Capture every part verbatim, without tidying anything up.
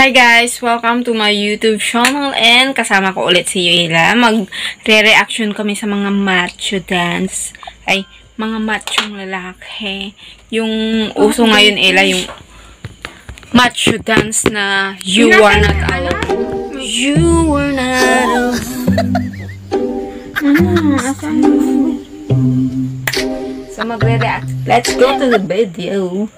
Hi guys! Welcome to my YouTube channel and kasama ko ulit si Yuela. Magre-reaction kami sa mga macho dance. Ay, mga machong lalaki. Yung uso ngayon, Ella, yung macho dance na you are not alone. You are not alone. So magre-react. Let's go to the video.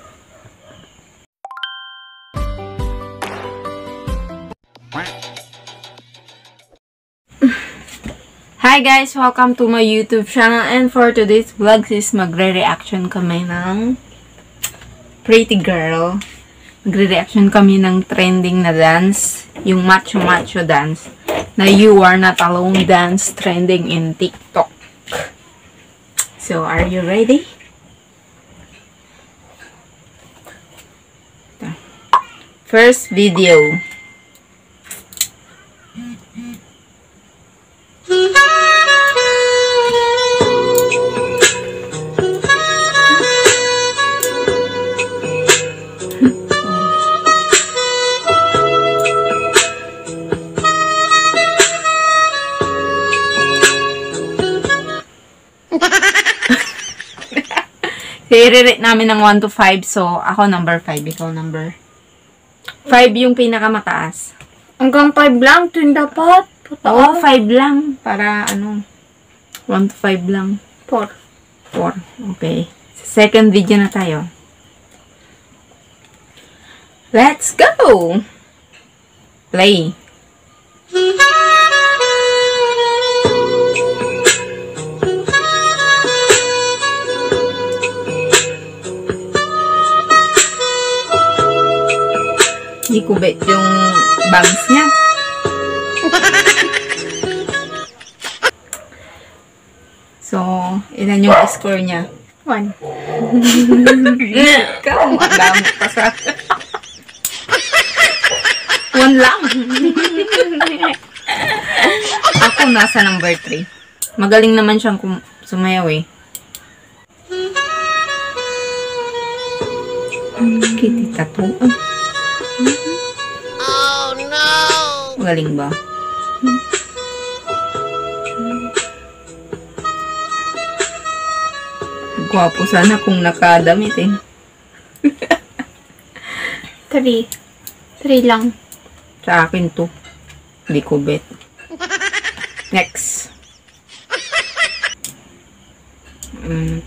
Hi guys! Welcome to my YouTube channel and for today's vlog is magre-reaction kami ng Pretty Girl. Magre-reaction kami ng trending na dance, yung macho-macho dance na You Are Not Alone dance trending in TikTok. So, are you ready? First video. I-rate namin ng one to five. So, ako number five. Ikaw number five yung pinakamataas. Hanggang five lang. Twin dapat. Oo, five lang. Para ano. one to five lang. four. four. Okay. Second video na tayo. Let's go! Play. Hindi ko bet yung bangs niya. So, ilan yung score niya? One. Ikaw, madami pa sa... One lang. Ako nasa number three. Magaling naman siyang sumayaw eh. Kitty tattoo. Oh no! Galing ba? Gwapo sana kung nakadamit eh. Three. Three lang. Sa akin to. Hindi ko bet. Next. Mm.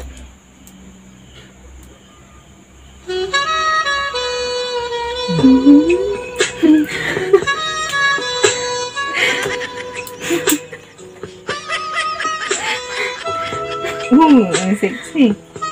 Ooh, ang sexy.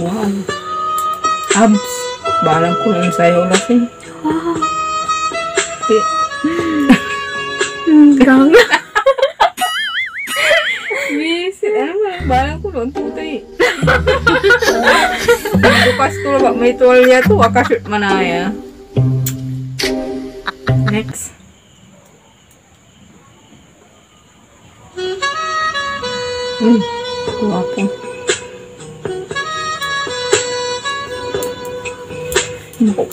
Wow. Abs. Balang ko yung sayo lasin. Wow. Ganga. Misi. Ano ba? Balang ko lang tutay. Bukas ko lang. May tuwalya to. Akashoot manaya. Next. Hmm. Guwapo.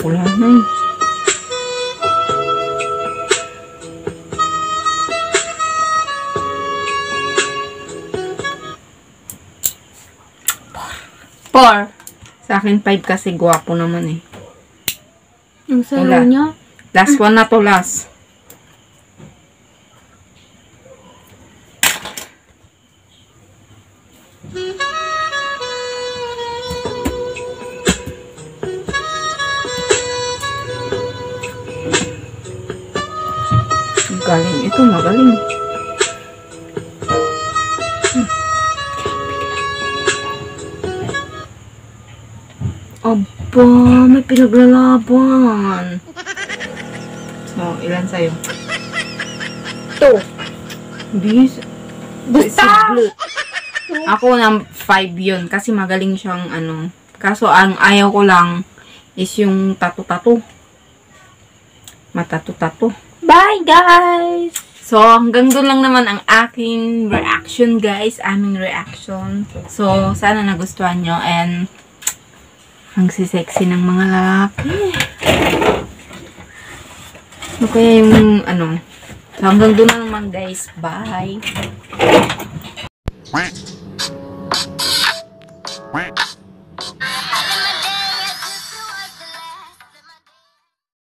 Wala na eh. Four. Sa akin, five kasi guwapo naman eh. Ang salo niya? Last one na to, last. Galing. Ito, magaling. Hmm. Aba, may pinaglalaban. Oh, ilan sa'yo? Two. Bis? Basta! Ako ng five yun. Kasi magaling siyang ano. Kaso ang ayaw ko lang is yung tato-tato. Matato-tato. Bye guys! So, hanggang doon lang naman ang aking reaction guys. Aming reaction. So, sana nagustuhan nyo. And, ang si-sexy ng mga lalaki. Ano kaya yung ano? So, hanggang doon na naman guys. Bye!